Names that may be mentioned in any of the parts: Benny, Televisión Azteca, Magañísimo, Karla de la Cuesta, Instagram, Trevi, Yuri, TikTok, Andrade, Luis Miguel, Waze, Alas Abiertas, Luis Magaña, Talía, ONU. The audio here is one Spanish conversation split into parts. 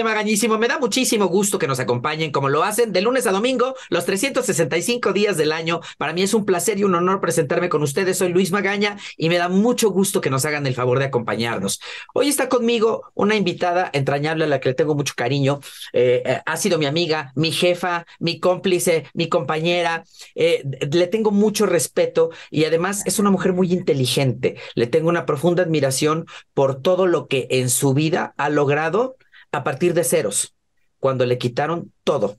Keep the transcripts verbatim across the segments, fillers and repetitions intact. de Magañísimo. Me da muchísimo gusto que nos acompañen como lo hacen de lunes a domingo, los trescientos sesenta y cinco días del año. Para mí es un placer y un honor presentarme con ustedes. Soy Luis Magaña y me da mucho gusto que nos hagan el favor de acompañarnos. Hoy está conmigo una invitada entrañable a la que le tengo mucho cariño. Eh, eh, ha sido mi amiga, mi jefa, mi cómplice, mi compañera. Eh, le tengo mucho respeto y además es una mujer muy inteligente. Le tengo una profunda admiración por todo lo que en su vida ha logrado a partir de ceros, cuando le quitaron todo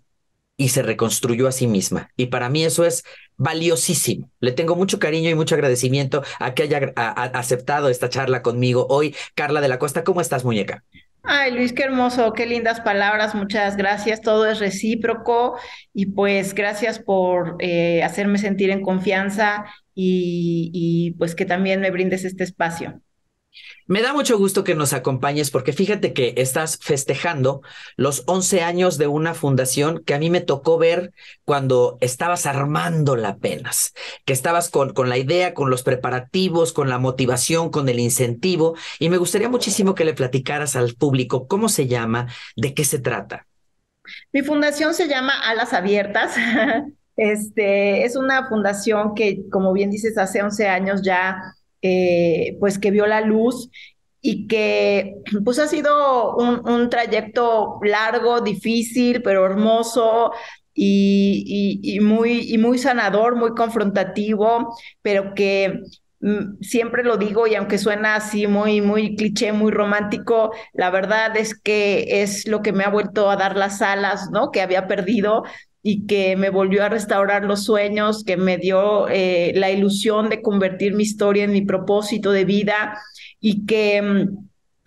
y se reconstruyó a sí misma. Y para mí eso es valiosísimo. Le tengo mucho cariño y mucho agradecimiento a que haya a, a aceptado esta charla conmigo hoy. Karla de la Cuesta, ¿cómo estás, muñeca? Ay, Luis, qué hermoso, qué lindas palabras, muchas gracias, todo es recíproco y pues gracias por eh, hacerme sentir en confianza y, y pues que también me brindes este espacio. Me da mucho gusto que nos acompañes porque fíjate que estás festejando los once años de una fundación que a mí me tocó ver cuando estabas armándola apenas, que estabas con, con la idea, con los preparativos, con la motivación, con el incentivo, y me gustaría muchísimo que le platicaras al público cómo se llama, de qué se trata. Mi fundación se llama Alas Abiertas. Este, es una fundación que, como bien dices, hace once años ya... Eh, pues que vio la luz y que pues ha sido un, un trayecto largo, difícil, pero hermoso y, y, y, muy, y muy sanador, muy confrontativo, pero que mm, siempre lo digo y aunque suena así muy, muy cliché, muy romántico, la verdad es que es lo que me ha vuelto a dar las alas, ¿no? Que había perdido y que me volvió a restaurar los sueños, que me dio eh, la ilusión de convertir mi historia en mi propósito de vida y que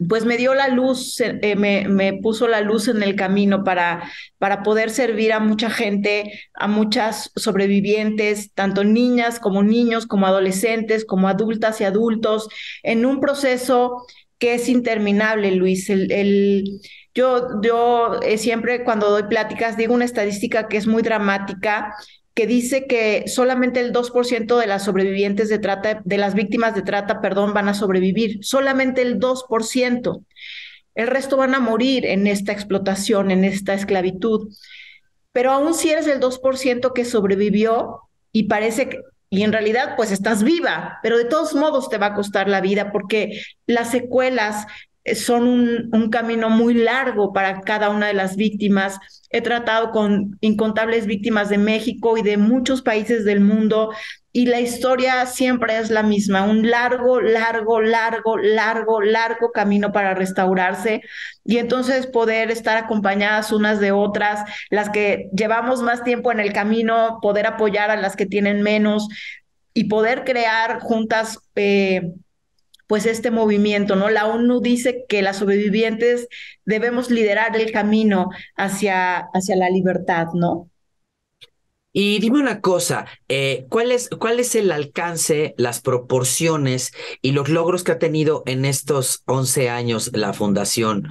pues me dio la luz, eh, me, me puso la luz en el camino para, para poder servir a mucha gente, a muchas sobrevivientes, tanto niñas como niños, como adolescentes, como adultas y adultos, en un proceso que es interminable, Luis. El, el, Yo, yo eh, siempre cuando doy pláticas digo una estadística que es muy dramática, que dice que solamente el dos por ciento de las sobrevivientes de trata, de las víctimas de trata, perdón, van a sobrevivir. Solamente el dos por ciento. El resto van a morir en esta explotación, en esta esclavitud. Pero aún si eres el dos por ciento que sobrevivió y parece que... Y en realidad, pues estás viva, pero de todos modos te va a costar la vida porque las secuelas... son un, un camino muy largo para cada una de las víctimas. He tratado con incontables víctimas de México y de muchos países del mundo y la historia siempre es la misma, un largo, largo, largo, largo, largo camino para restaurarse y entonces poder estar acompañadas unas de otras, las que llevamos más tiempo en el camino, poder apoyar a las que tienen menos y poder crear juntas eh, pues este movimiento, ¿no? La ONU dice que las sobrevivientes debemos liderar el camino hacia, hacia la libertad, ¿no? Y dime una cosa, eh, ¿cuál es, cuál es el alcance, las proporciones y los logros que ha tenido en estos once años la fundación?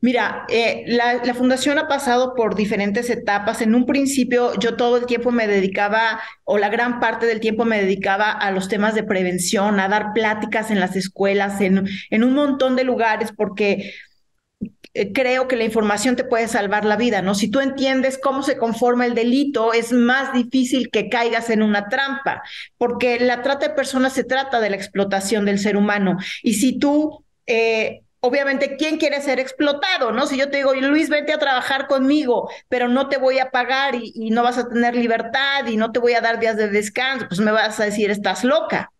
Mira, eh, la, la fundación ha pasado por diferentes etapas. En un principio yo todo el tiempo me dedicaba, o la gran parte del tiempo me dedicaba a los temas de prevención, a dar pláticas en las escuelas, en, en un montón de lugares, porque creo que la información te puede salvar la vida, ¿no? Si tú entiendes cómo se conforma el delito, es más difícil que caigas en una trampa, porque la trata de personas se trata de la explotación del ser humano. Y si tú... Eh, Obviamente, ¿quién quiere ser explotado, no? Si yo te digo, Luis, vente a trabajar conmigo, pero no te voy a pagar y, y no vas a tener libertad y no te voy a dar días de descanso, pues me vas a decir, estás loca.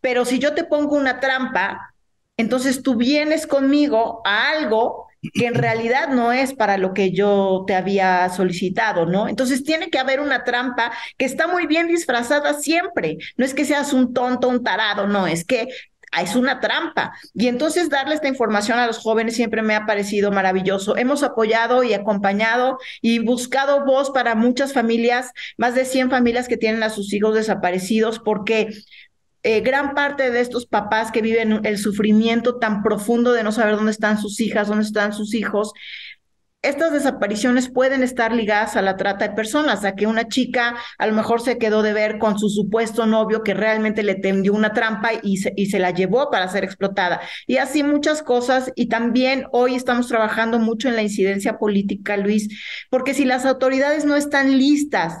Pero si yo te pongo una trampa, entonces tú vienes conmigo a algo que en realidad no es para lo que yo te había solicitado, ¿no? Entonces tiene que haber una trampa que está muy bien disfrazada siempre. No es que seas un tonto, un tarado, no, es que... es una trampa. Y entonces darle esta información a los jóvenes siempre me ha parecido maravilloso. Hemos apoyado y acompañado y buscado voz para muchas familias, más de cien familias que tienen a sus hijos desaparecidos, porque eh, gran parte de estos papás que viven el sufrimiento tan profundo de no saber dónde están sus hijas, dónde están sus hijos, estas desapariciones pueden estar ligadas a la trata de personas, a que una chica a lo mejor se quedó de ver con su supuesto novio que realmente le tendió una trampa y se, y se la llevó para ser explotada. Y así muchas cosas. Y también hoy estamos trabajando mucho en la incidencia política, Luis, porque si las autoridades no están listas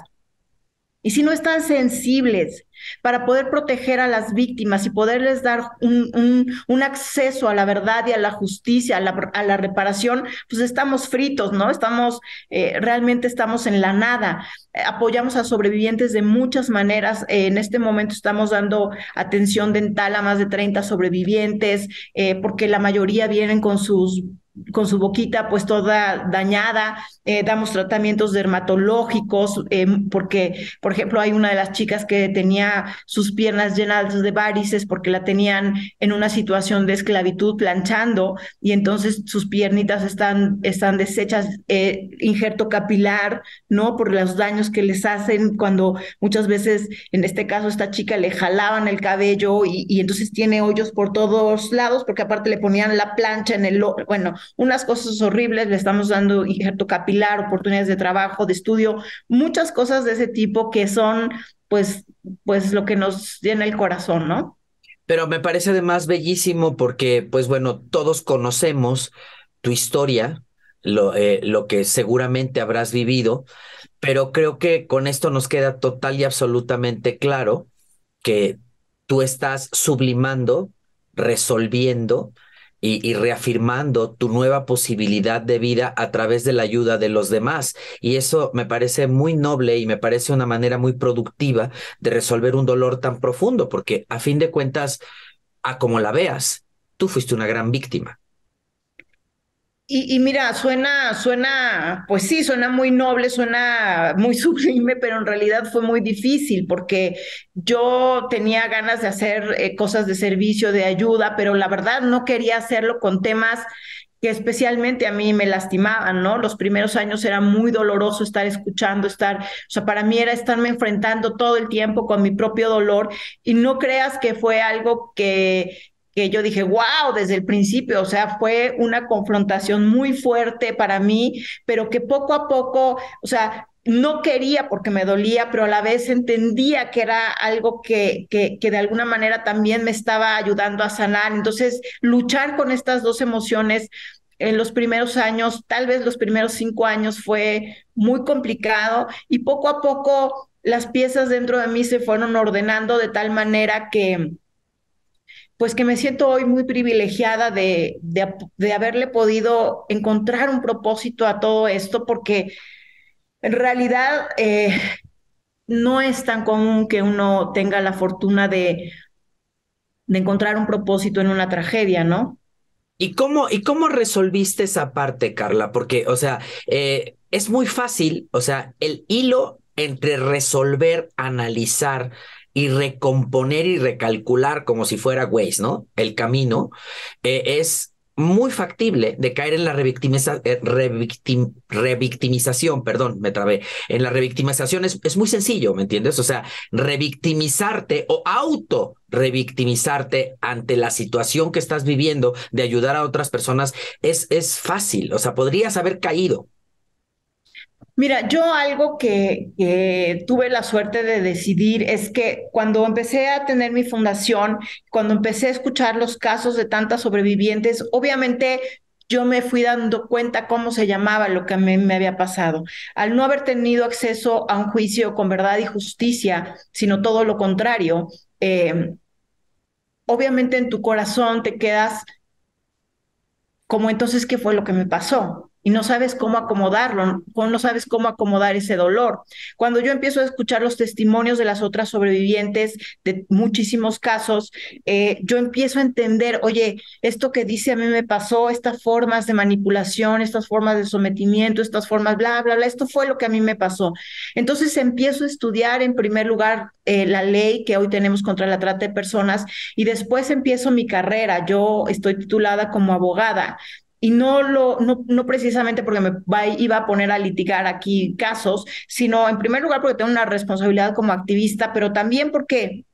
y si no están sensibles para poder proteger a las víctimas y poderles dar un, un, un acceso a la verdad y a la justicia, a la, a la reparación, pues estamos fritos, ¿no? Estamos, eh, realmente estamos en la nada. Eh, apoyamos a sobrevivientes de muchas maneras. Eh, en este momento estamos dando atención dental a más de treinta sobrevivientes, eh, porque la mayoría vienen con sus... con su boquita pues toda dañada. Eh, damos tratamientos dermatológicos, eh, porque, por ejemplo, hay una de las chicas que tenía sus piernas llenas de varices porque la tenían en una situación de esclavitud planchando, y entonces sus piernitas están, están deshechas, eh, injerto capilar, ¿no? Por los daños que les hacen cuando muchas veces, en este caso esta chica, le jalaban el cabello y, y entonces tiene hoyos por todos lados porque aparte le ponían la plancha en el... bueno, unas cosas horribles. Le estamos dando injerto capilar, oportunidades de trabajo, de estudio, muchas cosas de ese tipo que son pues, pues lo que nos llena el corazón, ¿no? Pero me parece además bellísimo porque, pues bueno, todos conocemos tu historia, lo, eh, lo que seguramente habrás vivido, pero creo que con esto nos queda total y absolutamente claro que tú estás sublimando, resolviendo, Y, y reafirmando tu nueva posibilidad de vida a través de la ayuda de los demás. Y eso me parece muy noble y me parece una manera muy productiva de resolver un dolor tan profundo, porque a fin de cuentas, a como la veas, tú fuiste una gran víctima. Y, y mira, suena, suena, pues sí, suena muy noble, suena muy sublime, pero en realidad fue muy difícil porque yo tenía ganas de hacer eh, cosas de servicio, de ayuda, pero la verdad no quería hacerlo con temas que especialmente a mí me lastimaban, ¿no? Los primeros años era muy doloroso estar escuchando, estar, o sea, para mí era estarme enfrentando todo el tiempo con mi propio dolor, y no creas que fue algo que... que yo dije, wow, desde el principio. O sea, fue una confrontación muy fuerte para mí, pero que poco a poco, o sea, no quería porque me dolía, pero a la vez entendía que era algo que, que, que de alguna manera también me estaba ayudando a sanar. Entonces, luchar con estas dos emociones en los primeros años, tal vez los primeros cinco años, fue muy complicado, y poco a poco las piezas dentro de mí se fueron ordenando de tal manera que... pues que me siento hoy muy privilegiada de, de, de haberle podido encontrar un propósito a todo esto, porque en realidad eh, no es tan común que uno tenga la fortuna de, de encontrar un propósito en una tragedia, ¿no? ¿Y cómo, y cómo resolviste esa parte, Karla? Porque, o sea, eh, es muy fácil, o sea, el hilo entre resolver, analizar y recomponer y recalcular como si fuera Waze, ¿no? El camino, eh, es muy factible de caer en la revictimiza, eh, revictim, revictimización, perdón, me trabé, en la revictimización es, es muy sencillo, ¿me entiendes? O sea, revictimizarte o auto revictimizarte ante la situación que estás viviendo de ayudar a otras personas es, es fácil, o sea, podrías haber caído. Mira, yo algo que, que tuve la suerte de decidir es que cuando empecé a tener mi fundación, cuando empecé a escuchar los casos de tantas sobrevivientes, obviamente yo me fui dando cuenta cómo se llamaba lo que a mí me había pasado. Al no haber tenido acceso a un juicio con verdad y justicia, sino todo lo contrario, eh, obviamente en tu corazón te quedas como, entonces, ¿qué fue lo que me pasó? Y no sabes cómo acomodarlo, no sabes cómo acomodar ese dolor. Cuando yo empiezo a escuchar los testimonios de las otras sobrevivientes de muchísimos casos, eh, yo empiezo a entender, oye, esto que dice a mí me pasó, estas formas de manipulación, estas formas de sometimiento, estas formas, bla, bla, bla, esto fue lo que a mí me pasó. Entonces empiezo a estudiar en primer lugar eh, la ley que hoy tenemos contra la trata de personas, y después empiezo mi carrera. Yo estoy titulada como abogada, y no lo no, no precisamente porque me iba a poner a litigar aquí casos, sino en primer lugar porque tengo una responsabilidad como activista, pero también porque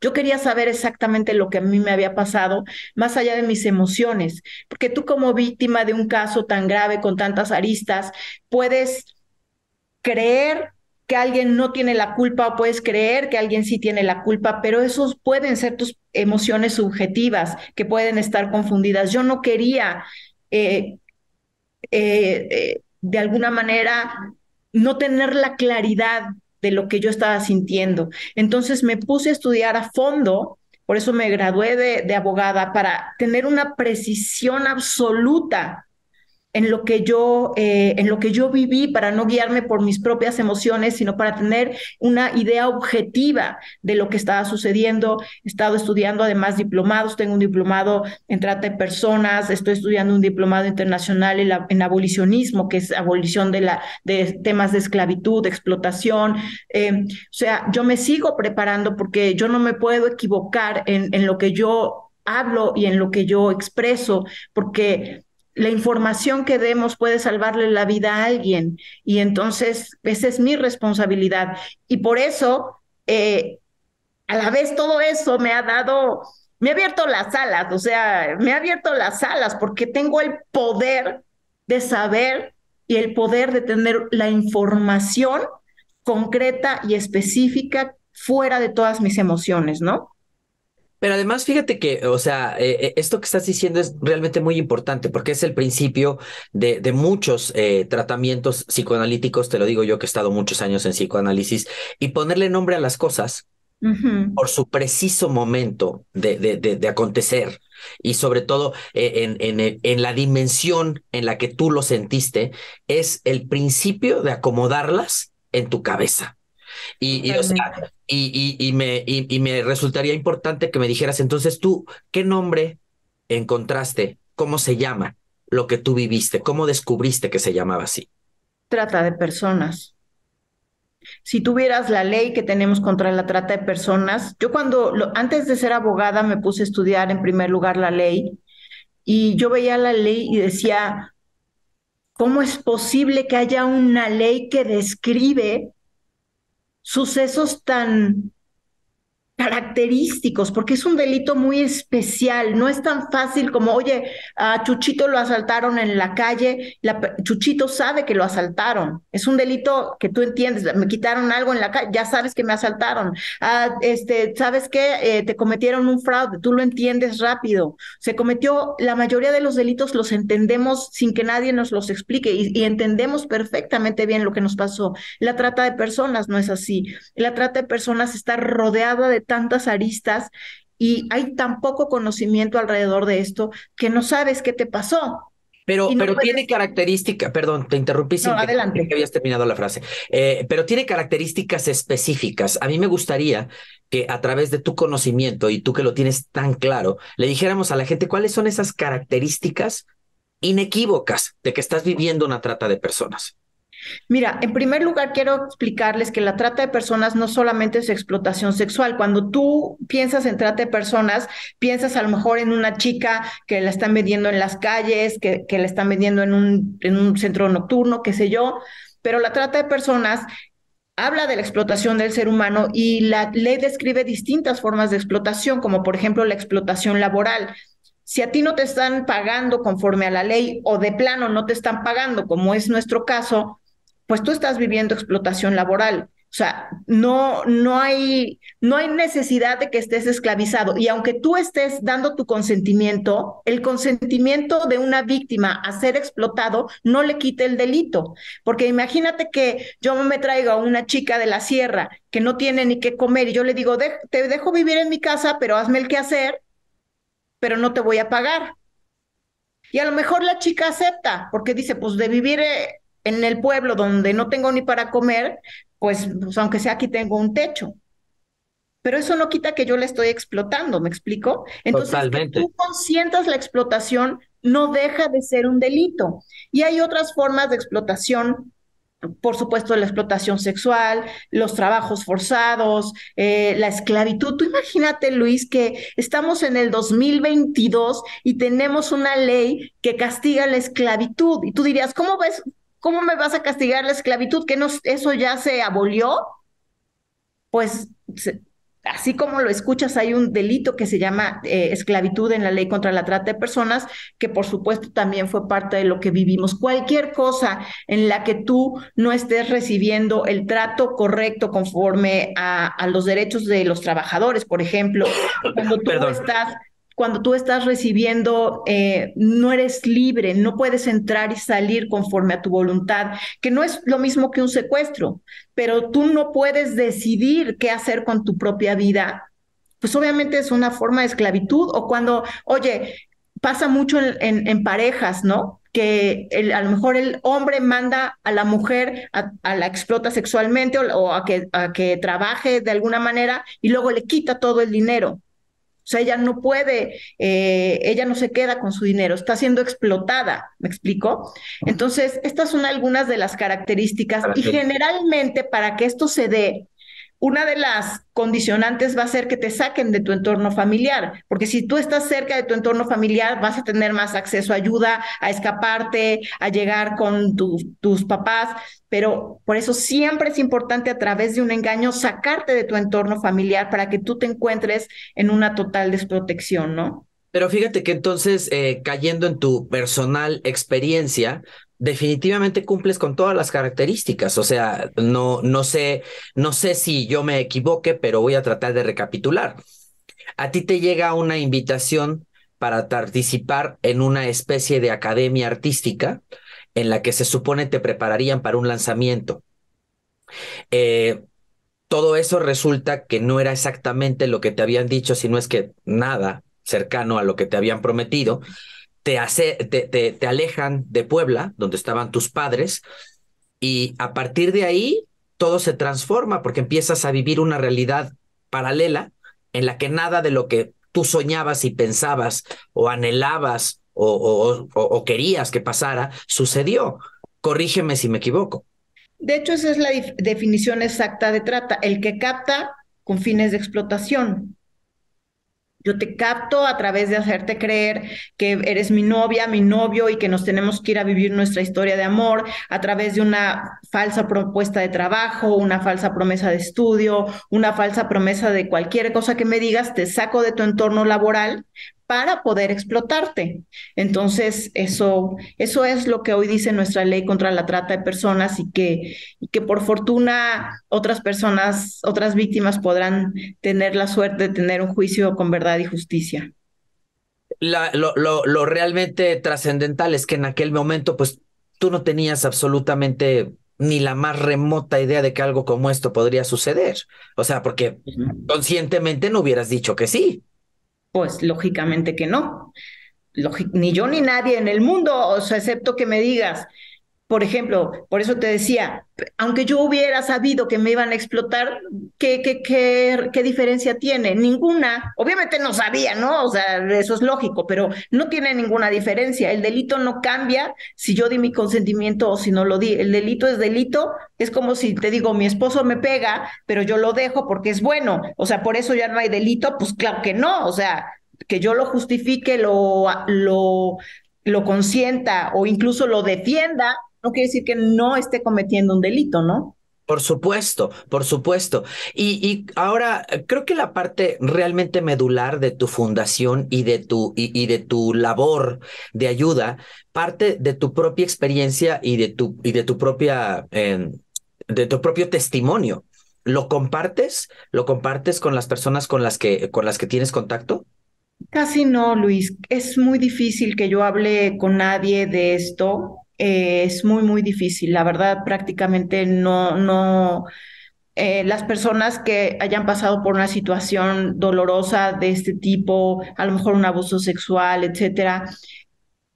Yo quería saber exactamente lo que a mí me había pasado, más allá de mis emociones, porque tú como víctima de un caso tan grave con tantas aristas, puedes creer que alguien no tiene la culpa o puedes creer que alguien sí tiene la culpa, pero esos pueden ser tus emociones subjetivas que pueden estar confundidas. Yo no quería, eh, eh, eh, de alguna manera, no tener la claridad de lo que yo estaba sintiendo. Entonces me puse a estudiar a fondo, por eso me gradué de, de abogada, para tener una precisión absoluta en lo que yo, eh, en lo que yo viví, para no guiarme por mis propias emociones, sino para tener una idea objetiva de lo que estaba sucediendo. He estado estudiando además diplomados, tengo un diplomado en trata de personas, estoy estudiando un diplomado internacional en, la, en abolicionismo, que es abolición de, la, de temas de esclavitud, de explotación. Eh, o sea, yo me sigo preparando porque yo no me puedo equivocar en, en lo que yo hablo y en lo que yo expreso, porque la información que demos puede salvarle la vida a alguien, y entonces esa es mi responsabilidad. Y por eso, eh, a la vez todo eso me ha dado, me ha abierto las alas, o sea, me ha abierto las alas porque tengo el poder de saber y el poder de tener la información concreta y específica fuera de todas mis emociones, ¿no? Pero además, fíjate que, o sea, eh, esto que estás diciendo es realmente muy importante porque es el principio de, de muchos eh, tratamientos psicoanalíticos. Te lo digo yo, que he estado muchos años en psicoanálisis, y ponerle nombre a las cosas uh-huh. por su preciso momento de, de, de, de acontecer, y sobre todo eh, en, en, en la dimensión en la que tú lo sentiste, es el principio de acomodarlas en tu cabeza. Y, y, o sea, y, y, y, me, y, y me resultaría importante que me dijeras, entonces tú, ¿qué nombre encontraste? ¿Cómo se llama lo que tú viviste? ¿Cómo descubriste que se llamaba así? Trata de personas. Si tuvieras la ley que tenemos contra la trata de personas, yo cuando, lo, antes de ser abogada, me puse a estudiar en primer lugar la ley, y yo veía la ley y decía, ¿cómo es posible que haya una ley que describe sucesos tan característicos? Porque es un delito muy especial, no es tan fácil como, oye, a Chuchito lo asaltaron en la calle, la, Chuchito sabe que lo asaltaron, es un delito que tú entiendes, me quitaron algo en la calle, ya sabes que me asaltaron, ah, este, sabes que eh, te cometieron un fraude, tú lo entiendes rápido, se cometió, la mayoría de los delitos los entendemos sin que nadie nos los explique, y, y entendemos perfectamente bien lo que nos pasó. La trata de personas no es así, la trata de personas está rodeada de tantas aristas y hay tan poco conocimiento alrededor de esto que no sabes qué te pasó. Pero, no pero puedes... tiene características, perdón, te interrumpí sin no, que, adelante. que habías terminado la frase, eh, pero tiene características específicas. A mí me gustaría que a través de tu conocimiento, y tú que lo tienes tan claro, le dijéramos a la gente cuáles son esas características inequívocas de que estás viviendo una trata de personas. Mira, en primer lugar quiero explicarles que la trata de personas no solamente es explotación sexual. Cuando tú piensas en trata de personas, piensas a lo mejor en una chica que la están vendiendo en las calles, que, que la están vendiendo en un, en un centro nocturno, qué sé yo, pero la trata de personas habla de la explotación del ser humano, y la ley describe distintas formas de explotación, como por ejemplo la explotación laboral. Si a ti no te están pagando conforme a la ley, o de plano no te están pagando, como es nuestro caso, pues tú estás viviendo explotación laboral. O sea, no, no hay, no hay necesidad de que estés esclavizado. Y aunque tú estés dando tu consentimiento, el consentimiento de una víctima a ser explotado no le quita el delito. Porque imagínate que yo me traigo a una chica de la sierra que no tiene ni qué comer y yo le digo, de- te dejo vivir en mi casa, pero hazme el quehacer, pero no te voy a pagar. Y a lo mejor la chica acepta, porque dice, pues de vivir... Eh, en el pueblo donde no tengo ni para comer, pues, pues aunque sea aquí tengo un techo. Pero eso no quita que yo le estoy explotando, ¿me explico? Entonces, totalmente. Que tú consientas la explotación no deja de ser un delito. Y hay otras formas de explotación, por supuesto la explotación sexual, los trabajos forzados, eh, la esclavitud. Tú imagínate, Luis, que estamos en el dos mil veintidós y tenemos una ley que castiga la esclavitud. Y tú dirías, ¿cómo ves...? ¿Cómo me vas a castigar la esclavitud? ¿Que no, eso ya se abolió? Pues se, así como lo escuchas, hay un delito que se llama eh, esclavitud en la ley contra la trata de personas, que por supuesto también fue parte de lo que vivimos. Cualquier cosa en la que tú no estés recibiendo el trato correcto conforme a, a los derechos de los trabajadores, por ejemplo, cuando tú Perdón. estás... Cuando tú estás recibiendo, eh, no eres libre, no puedes entrar y salir conforme a tu voluntad, que no es lo mismo que un secuestro, pero tú no puedes decidir qué hacer con tu propia vida. Pues obviamente es una forma de esclavitud. O cuando, oye, pasa mucho en, en, en parejas, ¿no? Que el, a lo mejor el hombre manda a la mujer a, a la explota sexualmente o, o a, que, a que trabaje de alguna manera y luego le quita todo el dinero. O sea, ella no puede, eh, ella no se queda con su dinero, está siendo explotada, ¿me explico? Entonces, estas son algunas de las características y generalmente para que esto se dé, una de las condicionantes va a ser que te saquen de tu entorno familiar, porque si tú estás cerca de tu entorno familiar, vas a tener más acceso a ayuda, a escaparte, a llegar con tu, tus papás, pero por eso siempre es importante a través de un engaño sacarte de tu entorno familiar para que tú te encuentres en una total desprotección, ¿no? Pero fíjate que entonces, eh, cayendo en tu personal experiencia, definitivamente cumples con todas las características. O sea, no, no sé, no sé si yo me equivoqué, pero voy a tratar de recapitular. A ti te llega una invitación para participar en una especie de academia artística en la que se supone te prepararían para un lanzamiento. Eh, todo eso resulta que no era exactamente lo que te habían dicho, sino es que nada cercano a lo que te habían prometido. Te, hace, te, te, te alejan de Puebla, donde estaban tus padres, y a partir de ahí todo se transforma porque empiezas a vivir una realidad paralela en la que nada de lo que tú soñabas y pensabas o anhelabas o, o, o, o querías que pasara sucedió. Corrígeme si me equivoco. De hecho, esa es la definición exacta de trata, el que capta con fines de explotación. Yo te capto a través de hacerte creer que eres mi novia, mi novio y que nos tenemos que ir a vivir nuestra historia de amor a través de una falsa propuesta de trabajo, una falsa promesa de estudio, una falsa promesa de cualquier cosa que me digas, te saco de tu entorno laboral para poder explotarte. Entonces, eso, eso es lo que hoy dice nuestra ley contra la trata de personas y que, y que por fortuna otras personas, otras víctimas podrán tener la suerte de tener un juicio con verdad y justicia. La, lo, lo, lo realmente trascendental es que en aquel momento, pues, tú no tenías absolutamente ni la más remota idea de que algo como esto podría suceder. O sea, porque conscientemente no hubieras dicho que sí. Pues lógicamente que no. Lógic- ni yo ni nadie en el mundo, o sea, excepto que me digas, por ejemplo, por eso te decía, aunque yo hubiera sabido que me iban a explotar, ¿qué, qué, qué, qué diferencia tiene? Ninguna. Obviamente no sabía, ¿no? O sea, eso es lógico, pero no tiene ninguna diferencia. El delito no cambia si yo di mi consentimiento o si no lo di. El delito es delito. Es como si te digo, mi esposo me pega, pero yo lo dejo porque es bueno. O sea, por eso ya no hay delito. Pues claro que no. O sea, que yo lo justifique, lo, lo, lo consienta o incluso lo defienda, no quiere decir que no esté cometiendo un delito, ¿no? Por supuesto, por supuesto. Y, y ahora creo que la parte realmente medular de tu fundación y de tu, y, y de tu labor de ayuda parte de tu propia experiencia y de tu, y de tu propia, eh, de tu propio testimonio. ¿Lo compartes? ¿Lo compartes con las personas con las que, con las que tienes contacto? Casi no, Luis. Es muy difícil que yo hable con nadie de esto. Eh, es muy, muy difícil. La verdad, prácticamente no, no, eh, las personas que hayan pasado por una situación dolorosa de este tipo, a lo mejor un abuso sexual, etcétera,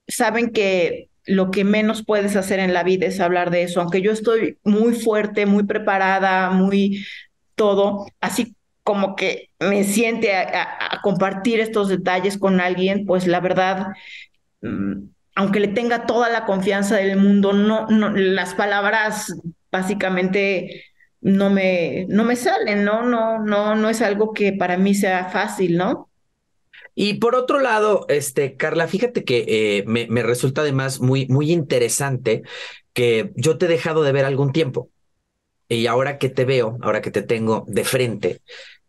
saben que lo que menos puedes hacer en la vida es hablar de eso. Aunque yo estoy muy fuerte, muy preparada, muy todo, así como que me siente a, a, a compartir estos detalles con alguien, pues la verdad, mmm, aunque le tenga toda la confianza del mundo, no, no, las palabras básicamente no me, no me salen, ¿no? No, no, no es algo que para mí sea fácil, ¿no? Y por otro lado, este, Karla, fíjate que eh, me, me resulta además muy, muy interesante que yo te he dejado de ver algún tiempo. Y ahora que te veo, ahora que te tengo de frente,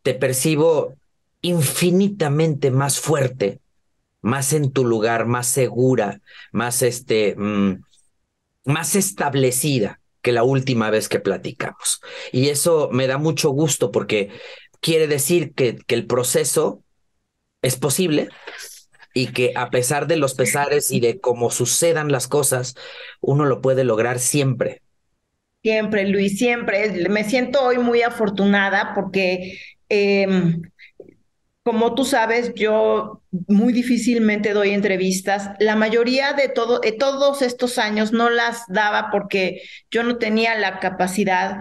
te percibo infinitamente más fuerte, más en tu lugar, más segura, más, este, mmm, más establecida que la última vez que platicamos. Y eso me da mucho gusto porque quiere decir que, que el proceso es posible y que a pesar de los pesares y de cómo sucedan las cosas, uno lo puede lograr siempre. Siempre, Luis, siempre. Me siento hoy muy afortunada porque, eh, como tú sabes, yo muy difícilmente doy entrevistas. La mayoría de, todo, de todos estos años no las daba porque yo no tenía la capacidad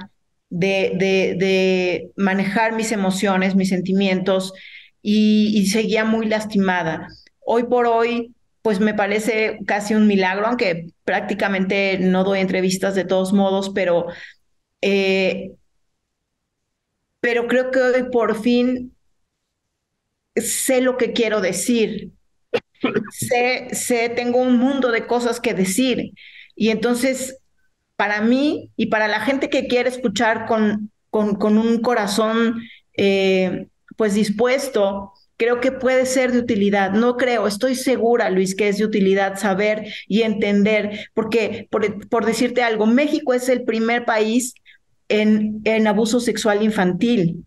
de, de, de manejar mis emociones, mis sentimientos, y, y seguía muy lastimada. Hoy por hoy, pues me parece casi un milagro, aunque prácticamente no doy entrevistas de todos modos, pero, eh, pero creo que hoy por fin sé lo que quiero decir. Sé, sé, tengo un mundo de cosas que decir. Y entonces, para mí y para la gente que quiere escuchar con, con, con un corazón eh, pues dispuesto, creo que puede ser de utilidad. No creo, estoy segura, Luis, que es de utilidad saber y entender, porque, por, por decirte algo, México es el primer país en, en abuso sexual infantil.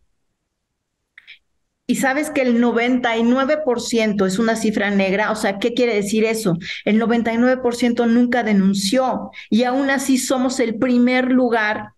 Y sabes que el noventa y nueve por ciento es una cifra negra. O sea, ¿qué quiere decir eso? El noventa y nueve por ciento nunca denunció, y aún así somos el primer lugar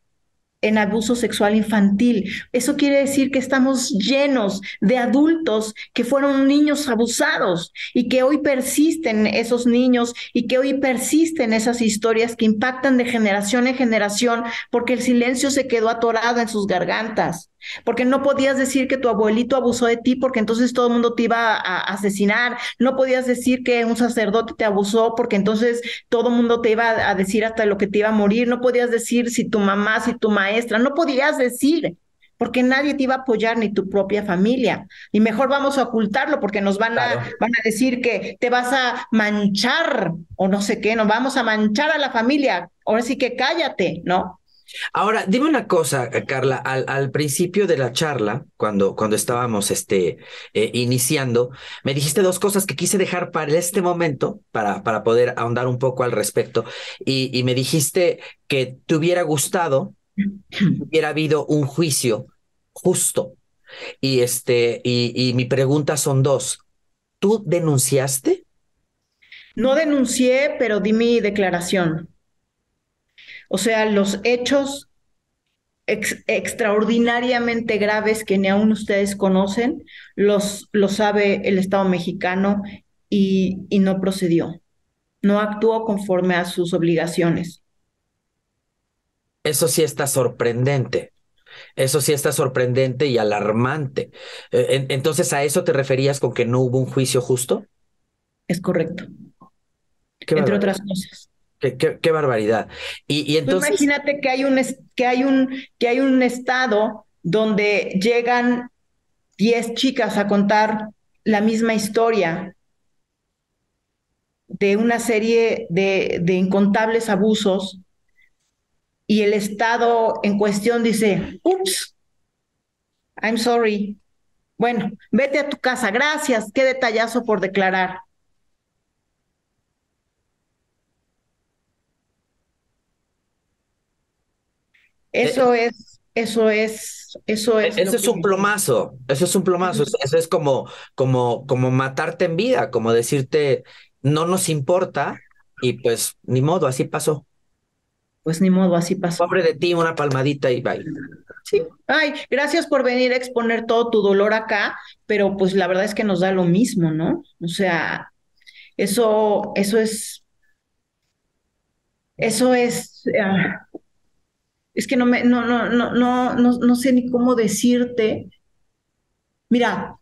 en abuso sexual infantil. Eso quiere decir que estamos llenos de adultos que fueron niños abusados y que hoy persisten esos niños y que hoy persisten esas historias que impactan de generación en generación porque el silencio se quedó atorado en sus gargantas, porque no podías decir que tu abuelito abusó de ti porque entonces todo el mundo te iba a asesinar, no podías decir que un sacerdote te abusó porque entonces todo el mundo te iba a decir hasta lo que te iba a morir, no podías decir si tu mamá, si tu maestra, no podías decir porque nadie te iba a apoyar, ni tu propia familia, y mejor vamos a ocultarlo porque nos van, claro, a, van a decir que te vas a manchar o no sé qué, nos vamos a manchar a la familia, ahora sí que cállate, ¿no? Ahora, dime una cosa, Karla, al, al principio de la charla, cuando, cuando estábamos este, eh, iniciando, me dijiste dos cosas que quise dejar para este momento, para, para poder ahondar un poco al respecto, y, y me dijiste que te hubiera gustado, hubiera habido un juicio justo, y, este, y, y mi pregunta son dos. ¿Tú denunciaste? No denuncié, pero di mi declaración. O sea, los hechos ex, extraordinariamente graves que ni aún ustedes conocen, los, los sabe el Estado mexicano y, y no procedió. No actuó conforme a sus obligaciones. Eso sí está sorprendente. Eso sí está sorprendente y alarmante. Eh, entonces, ¿a eso te referías con que no hubo un juicio justo? Es correcto. Entre otras cosas. Qué, qué, qué barbaridad. Y, y entonces... Pues imagínate que hay un que hay un que hay un estado donde llegan diez chicas a contar la misma historia de una serie de, de incontables abusos, y el estado en cuestión dice, ups, I'm sorry. Bueno, vete a tu casa, gracias, qué detallazo por declarar. Eso eh, es, eso es, eso es. Eso es un plomazo, eso es un plomazo, eso, eso es como, como, como matarte en vida, como decirte, no nos importa, y pues ni modo, así pasó. Pues ni modo, así pasó. Pobre de ti, una palmadita y bye. Sí, ay, gracias por venir a exponer todo tu dolor acá, pero pues la verdad es que nos da lo mismo, ¿no? O sea, eso, eso es, eso es... Uh, Es que no me, no, no, no, no, no, no sé ni cómo decirte. Mira,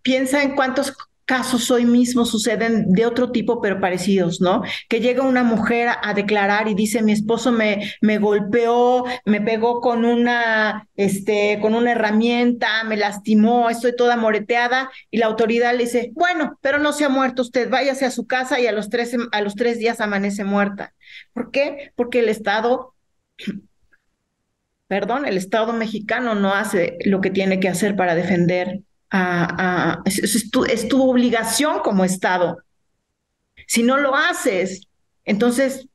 piensa en cuántos casos hoy mismo suceden de otro tipo, pero parecidos, ¿no? Que llega una mujer a, a declarar y dice, mi esposo me, me golpeó, me pegó con una, este, con una herramienta, me lastimó, estoy toda moreteada, y la autoridad le dice, bueno, pero no se ha muerto usted, váyase a su casa, y a los tres, a los tres días amanece muerta. ¿Por qué? Porque el Estado... perdón, el Estado mexicano no hace lo que tiene que hacer para defender a... a es, es, tu, es tu obligación como Estado. Si no lo haces, entonces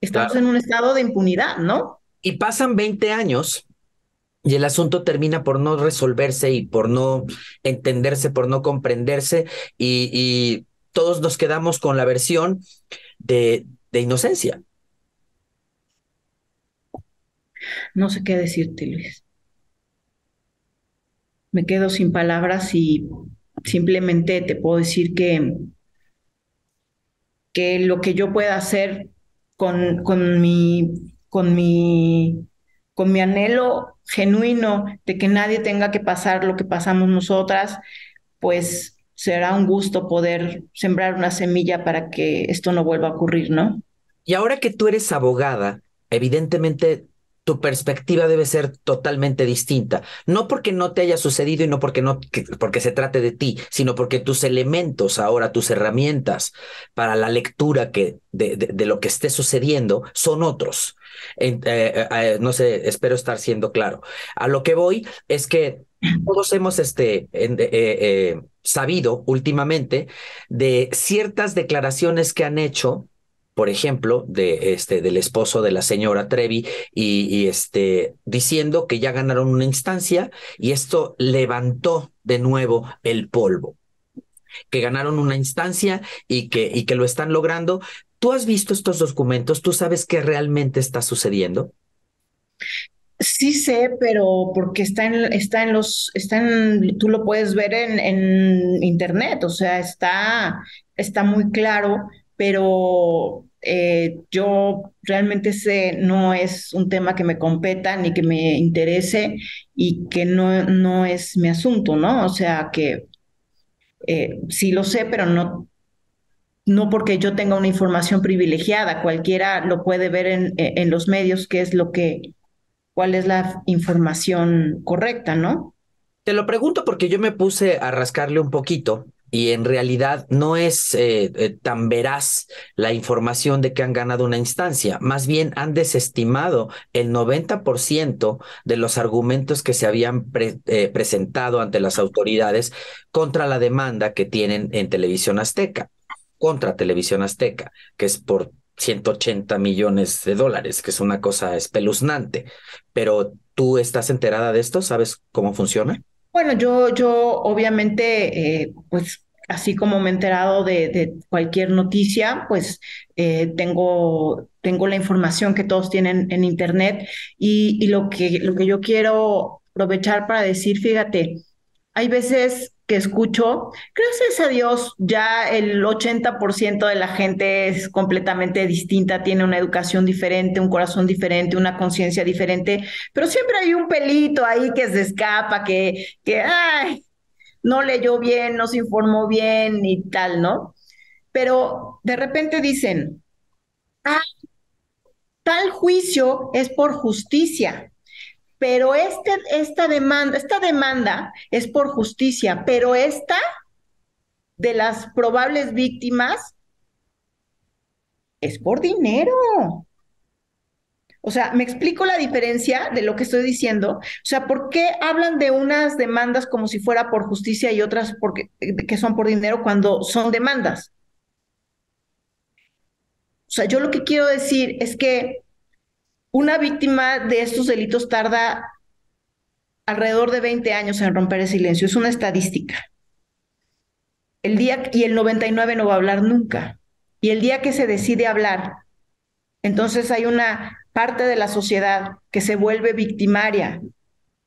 estamos claro. en un estado de impunidad, ¿no? Y pasan veinte años y el asunto termina por no resolverse y por no entenderse, por no comprenderse, y, y todos nos quedamos con la versión de, de inocencia. No sé qué decirte, Luis. Me quedo sin palabras y simplemente te puedo decir que, que lo que yo pueda hacer con, con, mi, con, mi, con mi anhelo genuino de que nadie tenga que pasar lo que pasamos nosotras, pues será un gusto poder sembrar una semilla para que esto no vuelva a ocurrir, ¿no? Y ahora que tú eres abogada, evidentemente tu perspectiva debe ser totalmente distinta. No porque no te haya sucedido y no porque, no que, porque se trate de ti, sino porque tus elementos ahora, tus herramientas para la lectura que, de, de, de lo que esté sucediendo son otros. Eh, eh, eh, no sé, espero estar siendo claro. A lo que voy es que todos hemos este, eh, eh, eh, sabido últimamente de ciertas declaraciones que han hecho, por ejemplo, de este del esposo de la señora Trevi, y, y este diciendo que ya ganaron una instancia y esto levantó de nuevo el polvo, que ganaron una instancia y que, y que lo están logrando. ¿Tú has visto estos documentos? ¿Tú sabes qué realmente está sucediendo? Sí sé, pero porque está en, está en los, está en, tú lo puedes ver en, en internet, o sea, está, está muy claro. Pero eh, yo realmente sé, no es un tema que me competa ni que me interese y que no, no es mi asunto, ¿no? O sea, que eh, sí lo sé, pero no, no porque yo tenga una información privilegiada. Cualquiera lo puede ver en, en los medios, qué es lo que, cuál es la información correcta, ¿no? Te lo pregunto porque yo me puse a rascarle un poquito. Y en realidad no es eh, eh, tan veraz la información de que han ganado una instancia. Más bien han desestimado el noventa por ciento de los argumentos que se habían pre eh, presentado ante las autoridades contra la demanda que tienen en Televisión Azteca, contra Televisión Azteca, que es por ciento ochenta millones de dólares, que es una cosa espeluznante. Pero ¿tú estás enterada de esto? ¿Sabes cómo funciona? Bueno, yo, yo obviamente, eh, pues así como me he enterado de, de cualquier noticia, pues eh, tengo, tengo la información que todos tienen en internet, y, y lo que, lo que yo quiero aprovechar para decir, fíjate, hay veces que escucho, gracias a Dios, ya el ochenta por ciento de la gente es completamente distinta, tiene una educación diferente, un corazón diferente, una conciencia diferente, pero siempre hay un pelito ahí que se escapa, que, que ay, no leyó bien, no se informó bien y tal, ¿no? Pero de repente dicen, ah, tal juicio es por justicia. Pero este, esta demanda, esta demanda es por justicia, pero esta de las probables víctimas es por dinero. O sea, ¿me explico la diferencia de lo que estoy diciendo? O sea, ¿por qué hablan de unas demandas como si fuera por justicia y otras porque, que son por dinero cuando son demandas? O sea, yo lo que quiero decir es que una víctima de estos delitos tarda alrededor de veinte años en romper el silencio. Es una estadística. El día, y el noventa y nueve no va a hablar nunca. Y el día que se decide hablar, entonces hay una parte de la sociedad que se vuelve victimaria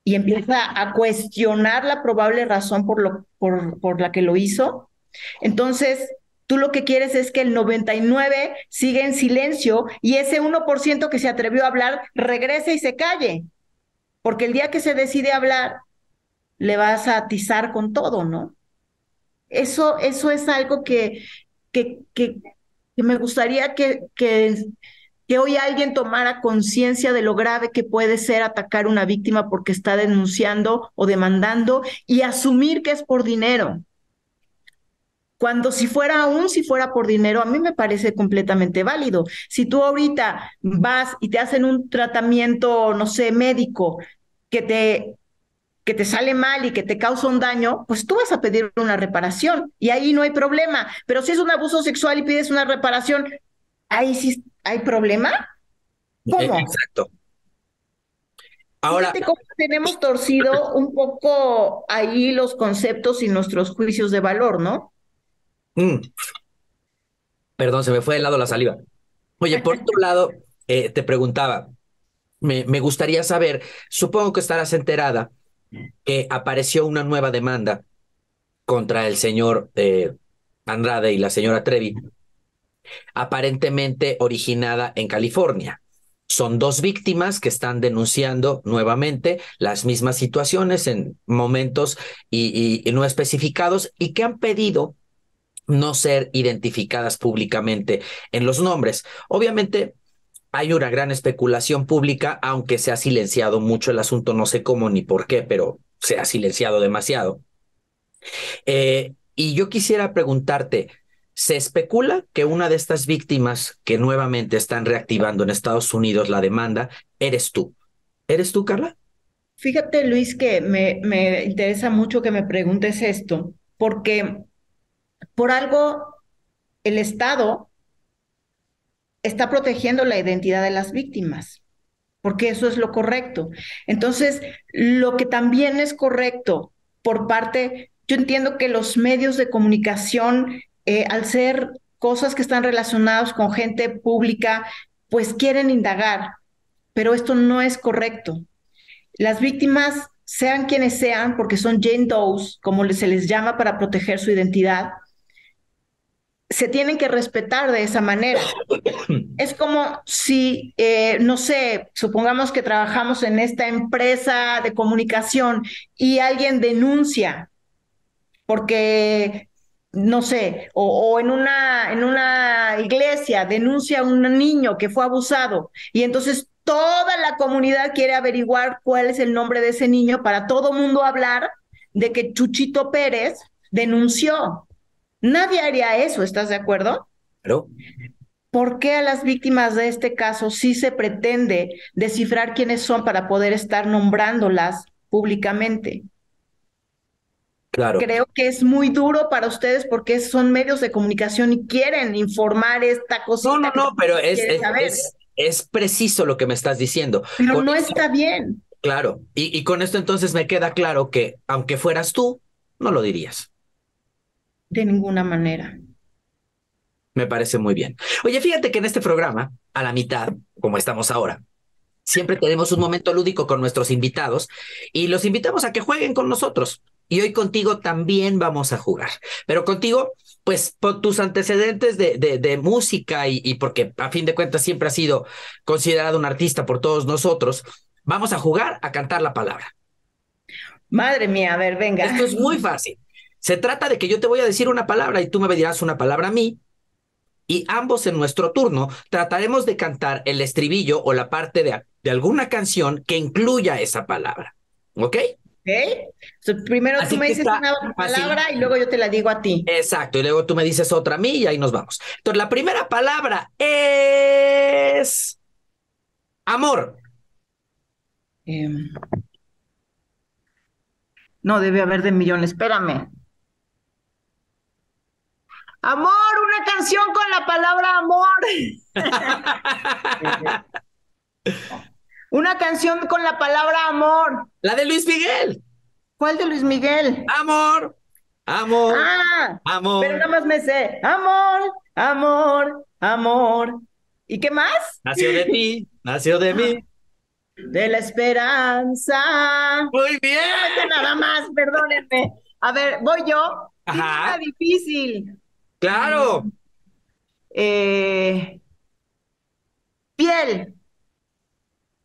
y empieza a cuestionar la probable razón por, lo, por, por la que lo hizo. Entonces, tú lo que quieres es que el noventa y nueve siga en silencio y ese uno por ciento que se atrevió a hablar regrese y se calle. Porque el día que se decide hablar, le vas a atizar con todo, ¿no? Eso, eso es algo que, que, que, que me gustaría que, que, que hoy alguien tomara conciencia de lo grave que puede ser atacar a una víctima porque está denunciando o demandando y asumir que es por dinero. Cuando si fuera aún, si fuera por dinero, a mí me parece completamente válido. Si tú ahorita vas y te hacen un tratamiento, no sé, médico, que te, que te sale mal y que te causa un daño, pues tú vas a pedir una reparación y ahí no hay problema. Pero si es un abuso sexual y pides una reparación, ahí sí hay problema. ¿Cómo? Exacto. Ahora, fíjate cómo tenemos torcido un poco ahí los conceptos y nuestros juicios de valor, ¿no? Mm. Perdón, se me fue de lado la saliva. Oye, por otro lado, eh, te preguntaba, me, me gustaría saber, supongo que estarás enterada que apareció una nueva demanda contra el señor eh, Andrade y la señora Trevi, aparentemente originada en California. Son dos víctimas que están denunciando nuevamente las mismas situaciones en momentos y, y, y no especificados y que han pedido no ser identificadas públicamente en los nombres. Obviamente hay una gran especulación pública, aunque se ha silenciado mucho el asunto, no sé cómo ni por qué, pero se ha silenciado demasiado. Eh, y yo quisiera preguntarte, se especula que una de estas víctimas que nuevamente están reactivando en Estados Unidos la demanda, eres tú. ¿Eres tú, Karla? Fíjate, Luis, que me, me interesa mucho que me preguntes esto, porque por algo el Estado está protegiendo la identidad de las víctimas, porque eso es lo correcto. Entonces, lo que también es correcto por parte, yo entiendo que los medios de comunicación, Eh, al ser cosas que están relacionadas con gente pública, pues quieren indagar, pero esto no es correcto. Las víctimas, sean quienes sean, porque son Jane Doe's, como se les llama para proteger su identidad, se tienen que respetar de esa manera. Es como si, eh, no sé, supongamos que trabajamos en esta empresa de comunicación y alguien denuncia porque... no sé, o, o en, una, en una iglesia denuncia a un niño que fue abusado y entonces toda la comunidad quiere averiguar cuál es el nombre de ese niño para todo mundo hablar de que Chuchito Pérez denunció. Nadie haría eso, ¿estás de acuerdo? Claro. ¿Por qué a las víctimas de este caso sí se pretende descifrar quiénes son para poder estar nombrándolas públicamente? Claro. Creo que es muy duro para ustedes porque son medios de comunicación y quieren informar esta cosita. No, no, no, pero es, es, es, es preciso lo que me estás diciendo. Pero con no esto, está bien. Claro, y, y con esto entonces me queda claro que aunque fueras tú, no lo dirías. De ninguna manera. Me parece muy bien. Oye, fíjate que en este programa, a la mitad, como estamos ahora, siempre tenemos un momento lúdico con nuestros invitados y los invitamos a que jueguen con nosotros. Y hoy contigo también vamos a jugar, pero contigo, pues, por tus antecedentes de, de, de música y, y porque a fin de cuentas siempre has sido considerado un artista por todos nosotros, vamos a jugar a cantar la palabra. Madre mía, a ver, venga. Esto es muy fácil. Se trata de que yo te voy a decir una palabra y tú me dirás una palabra a mí y ambos en nuestro turno trataremos de cantar el estribillo o la parte de, de alguna canción que incluya esa palabra, ¿ok? ¿Okay? So, primero así tú me dices está, una palabra así, y luego yo te la digo a ti. Exacto, y luego tú me dices otra a mí y ahí nos vamos. Entonces, la primera palabra es... amor. Eh, no, debe haber de millones. Espérame. Amor, una canción con la palabra amor. Una canción con la palabra amor. La de Luis Miguel. ¿Cuál de Luis Miguel? Amor, amor, ah, amor. Pero nada más me sé. Amor, amor, amor. ¿Y qué más? Nació de mí, nació de mí. De la esperanza. Muy bien. No, nada más, perdónenme. A ver, voy yo. Ajá. Sí, difícil. Claro. Eh, piel.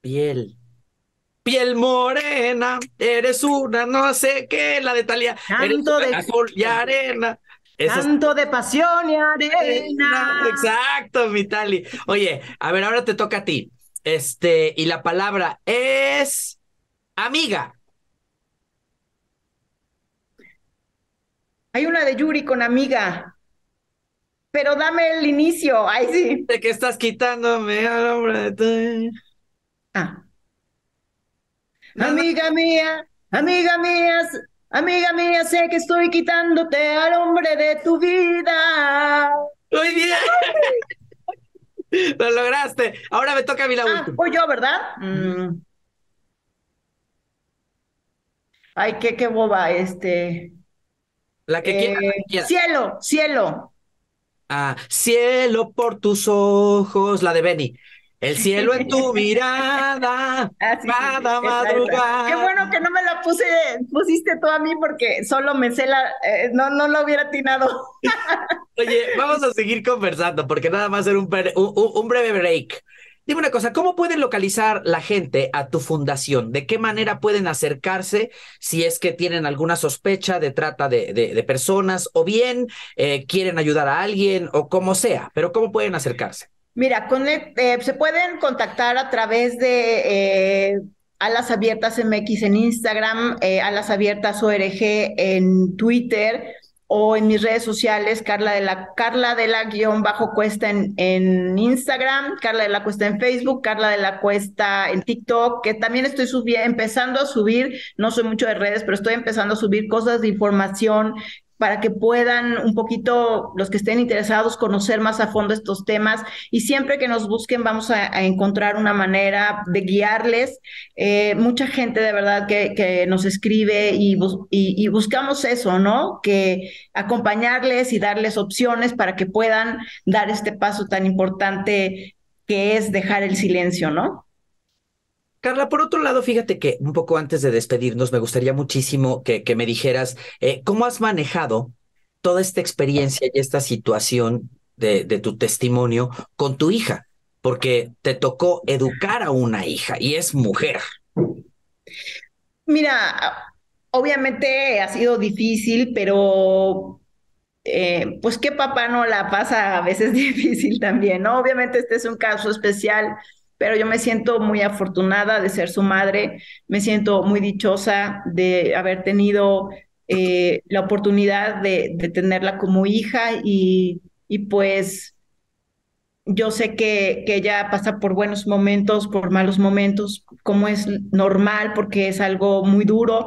Piel. Piel morena, eres una no sé qué, la de Talía. Canto de azul y arena. Canto de pasión y arena. Exacto, mi Tali. Oye, a ver, ahora te toca a ti. Este, y la palabra es amiga. Hay una de Yuri con amiga. Pero dame el inicio. Ay, sí. ¿De qué estás quitándome al hombre de ti? Ah. No, amiga no. mía, amiga mía, amiga mía, sé que estoy quitándote al hombre de tu vida. Muy bien. Lo lograste. Ahora me toca a mí la última. Ah, voy yo, ¿verdad? Mm. Ay, qué, qué boba, este. La que eh, quiera, la que quiera. Cielo, cielo. Ah, cielo por tus ojos, la de Benny. El cielo en tu mirada, ah, sí, cada sí, madrugada. Qué bueno que no me la puse, pusiste tú a mí porque solo me sé la, eh, no, no lo hubiera atinado. Oye, vamos a seguir conversando porque nada más era un, un, un breve break. Dime una cosa, ¿cómo pueden localizar la gente a tu fundación? ¿De qué manera pueden acercarse si es que tienen alguna sospecha de trata de, de, de personas o bien eh, quieren ayudar a alguien o como sea? Pero ¿cómo pueden acercarse? Mira, con, eh, se pueden contactar a través de eh, Alas Abiertas M X en Instagram, eh, Alas Abiertas O R G en Twitter o en mis redes sociales, Karla de la Karla de la guión bajo Cuesta en, en Instagram, Karla de la Cuesta en Facebook, Karla de la Cuesta en TikTok, que también estoy subiendo, empezando a subir, no soy mucho de redes, pero estoy empezando a subir cosas de información para que puedan un poquito, los que estén interesados, conocer más a fondo estos temas. Y siempre que nos busquen vamos a, a encontrar una manera de guiarles. Eh, mucha gente de verdad que, que nos escribe y, bus y, y buscamos eso, ¿no? Que acompañarles y darles opciones para que puedan dar este paso tan importante que es dejar el silencio, ¿no? Karla, por otro lado, fíjate que un poco antes de despedirnos, me gustaría muchísimo que, que me dijeras eh, cómo has manejado toda esta experiencia y esta situación de, de tu testimonio con tu hija, porque te tocó educar a una hija y es mujer. Mira, obviamente ha sido difícil, pero eh, pues qué papá no la pasa a veces difícil también, ¿no? Obviamente este es un caso especial, pero yo me siento muy afortunada de ser su madre, me siento muy dichosa de haber tenido eh, la oportunidad de, de tenerla como hija y, y pues yo sé que, que ella pasa por buenos momentos, por malos momentos, como es normal porque es algo muy duro,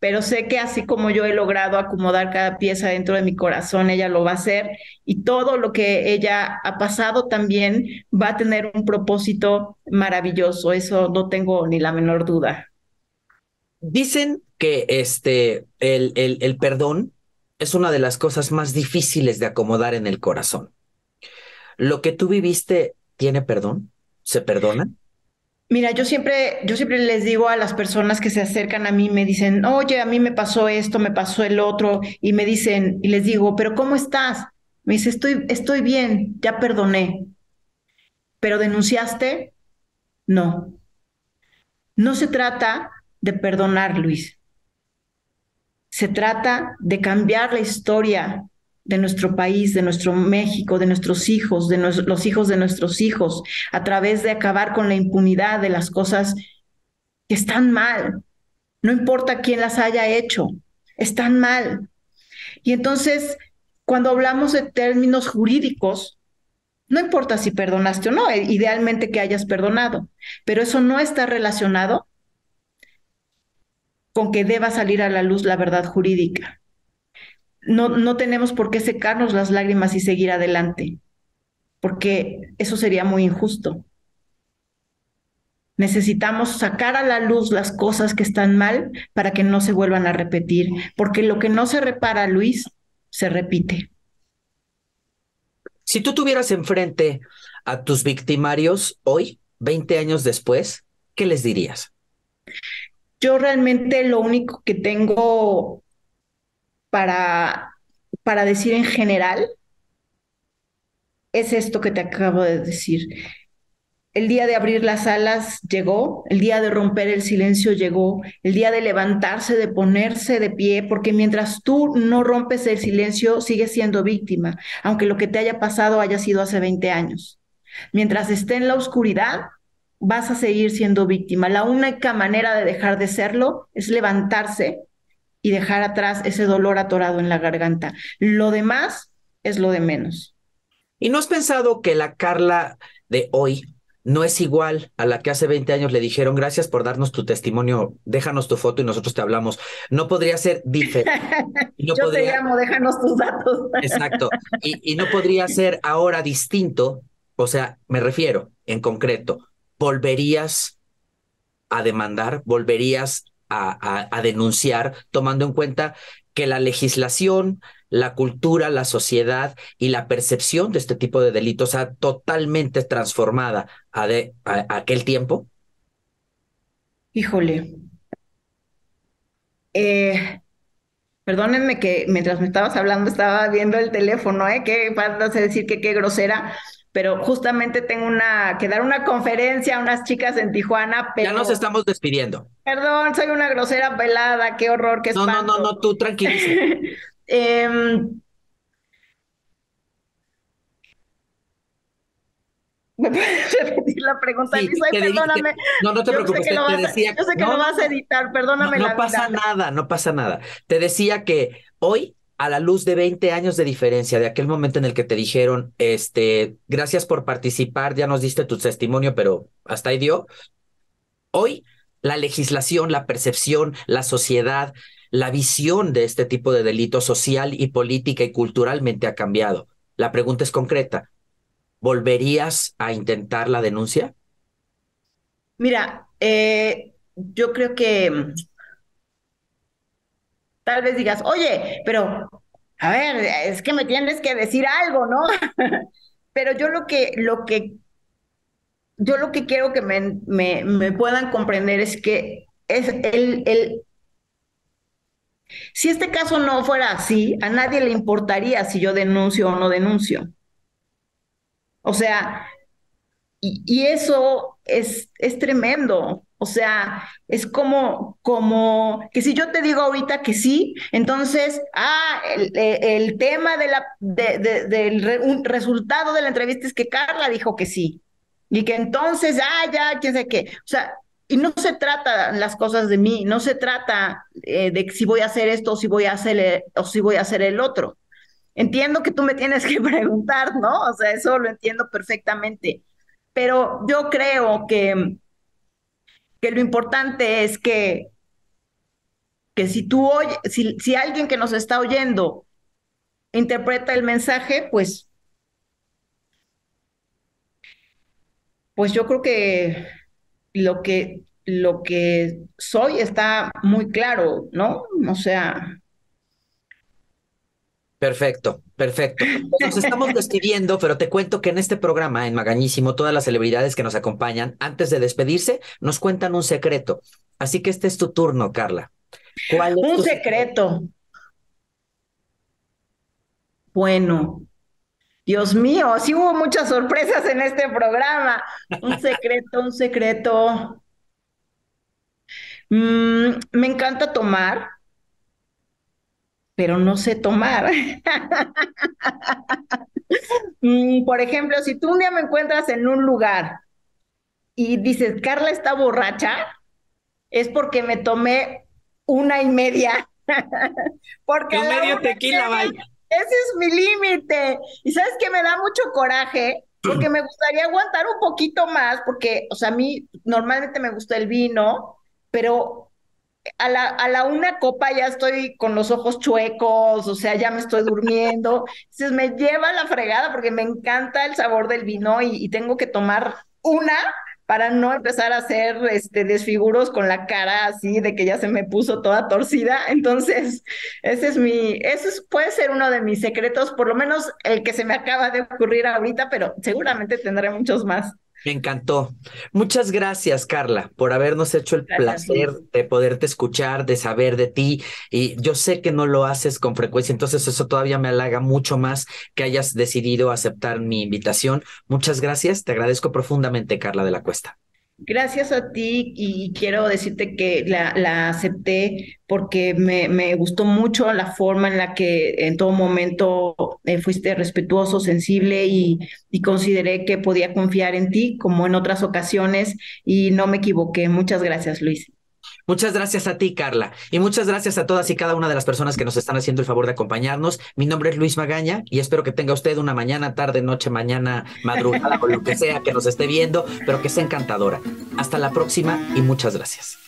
pero sé que así como yo he logrado acomodar cada pieza dentro de mi corazón, ella lo va a hacer y todo lo que ella ha pasado también va a tener un propósito maravilloso. Eso no tengo ni la menor duda. Dicen que este, el, el, el perdón es una de las cosas más difíciles de acomodar en el corazón. ¿Lo que tú viviste tiene perdón? ¿Se perdona? Mira, yo siempre, yo siempre les digo a las personas que se acercan a mí, me dicen, oye, a mí me pasó esto, me pasó el otro, y me dicen, y les digo, ¿pero cómo estás? Me dice, estoy, estoy bien, ya perdoné. ¿Pero denunciaste? No. No se trata de perdonar, Luis. Se trata de cambiar la historia de nuestro país, de nuestro México, de nuestros hijos, de nos, los hijos de nuestros hijos, a través de acabar con la impunidad de las cosas que están mal. No importa quién las haya hecho, están mal. Y entonces, cuando hablamos de términos jurídicos, no importa si perdonaste o no, idealmente que hayas perdonado, pero eso no está relacionado con que deba salir a la luz la verdad jurídica. No, no tenemos por qué secarnos las lágrimas y seguir adelante, porque eso sería muy injusto. Necesitamos sacar a la luz las cosas que están mal para que no se vuelvan a repetir, porque lo que no se repara, Luis, se repite. Si tú tuvieras enfrente a tus victimarios hoy, veinte años después, ¿qué les dirías? Yo realmente lo único que tengo Para, para decir en general, es esto que te acabo de decir. El día de abrir las alas llegó, el día de romper el silencio llegó, el día de levantarse, de ponerse de pie, porque mientras tú no rompes el silencio, sigues siendo víctima, aunque lo que te haya pasado haya sido hace veinte años. Mientras esté en la oscuridad, vas a seguir siendo víctima. La única manera de dejar de serlo es levantarse y dejar atrás ese dolor atorado en la garganta. Lo demás es lo de menos. ¿Y no has pensado que la Karla de hoy no es igual a la que hace veinte años le dijeron gracias por darnos tu testimonio, déjanos tu foto y nosotros te hablamos? No podría ser diferente. No Yo podría... te llamo, déjanos tus datos. Exacto. Y, y no podría ser ahora distinto. O sea, me refiero, en concreto, ¿volverías a demandar? ¿Volverías a, a, a denunciar, tomando en cuenta que la legislación, la cultura, la sociedad y la percepción de este tipo de delitos ha totalmente transformada a, de, a, a aquel tiempo? Híjole. Eh, perdónenme que mientras me estabas hablando estaba viendo el teléfono, ¿eh? ¿Qué vas a decir que qué grosera? Pero justamente tengo una que dar una conferencia a unas chicas en Tijuana. Pero... ya nos estamos despidiendo. Perdón, soy una grosera pelada, qué horror, qué espanto. No, no, no, no, tú tranquilízate. eh, ¿Me puedes repetir la pregunta, sí, Lisa? Ay, perdóname. Dijiste, no, no te yo preocupes. Sé que te vas, decía, yo sé que no, lo vas a editar, perdóname. No, no la pasa vida. nada, no pasa nada. Te decía que hoy, a la luz de veinte años de diferencia, de aquel momento en el que te dijeron, este, gracias por participar, ya nos diste tu testimonio, pero hasta ahí dio. Hoy, la legislación, la percepción, la sociedad, la visión de este tipo de delito social y política y culturalmente ha cambiado. La pregunta es concreta. ¿Volverías a intentar la denuncia? Mira, eh, yo creo que... tal vez digas, oye, pero, a ver, es que me tienes que decir algo, ¿no? Pero yo lo que, lo que, yo lo que quiero que me, me, me puedan comprender es que es el, el, si este caso no fuera así, a nadie le importaría si yo denuncio o no denuncio. O sea, y, y eso es, es tremendo. O sea, es como, como que si yo te digo ahorita que sí, entonces, ah, el, el tema de la, de, de, del re, un resultado de la entrevista es que Karla dijo que sí. Y que entonces, ah, ya, quién sabe qué. O sea, y no se trata las cosas de mí, no se trata eh, de si voy a hacer esto o si voy a hacer el, o si voy a hacer el otro. Entiendo que tú me tienes que preguntar, ¿no? O sea, eso lo entiendo perfectamente. Pero yo creo que... que lo importante es que, que si tú oyes, si, si alguien que nos está oyendo interpreta el mensaje, pues, pues yo creo que lo que lo que soy está muy claro, ¿no? O sea. Perfecto, perfecto. Nos estamos despidiendo, pero te cuento que en este programa, en Magañísimo, todas las celebridades que nos acompañan, antes de despedirse, nos cuentan un secreto. Así que este es tu turno, Karla. ¿Cuál es un tu secreto? secreto? Bueno, Dios mío, sí hubo muchas sorpresas en este programa. Un secreto, un secreto. Mm, me encanta tomar. Pero no sé tomar. Por ejemplo, si tú un día me encuentras en un lugar y dices, Karla está borracha, es porque me tomé una y media. Porque un medio tequila, vaya. Ese es mi límite. Y sabes que me da mucho coraje, porque me gustaría aguantar un poquito más, porque, o sea, a mí normalmente me gusta el vino, pero... A la, a la una copa ya estoy con los ojos chuecos, o sea, ya me estoy durmiendo. Entonces me lleva la fregada porque me encanta el sabor del vino y, y tengo que tomar una para no empezar a hacer este, desfiguros con la cara así de que ya se me puso toda torcida. Entonces, ese es mi, ese es, puede ser uno de mis secretos, por lo menos el que se me acaba de ocurrir ahorita, pero seguramente tendré muchos más. Me encantó. Muchas gracias, Karla, por habernos hecho el gracias, placer Luis. de poderte escuchar, de saber de ti. Y yo sé que no lo haces con frecuencia, entonces eso todavía me halaga mucho más que hayas decidido aceptar mi invitación. Muchas gracias. Te agradezco profundamente, Karla de la Cuesta. Gracias a ti y quiero decirte que la, la acepté porque me, me gustó mucho la forma en la que en todo momento eh, fuiste respetuoso, sensible y, y consideré que podía confiar en ti como en otras ocasiones y no me equivoqué. Muchas gracias, Luis. Muchas gracias a ti, Karla, y muchas gracias a todas y cada una de las personas que nos están haciendo el favor de acompañarnos. Mi nombre es Luis Magaña y espero que tenga usted una mañana, tarde, noche, mañana, madrugada o lo que sea que nos esté viendo, pero que sea encantadora. Hasta la próxima y muchas gracias.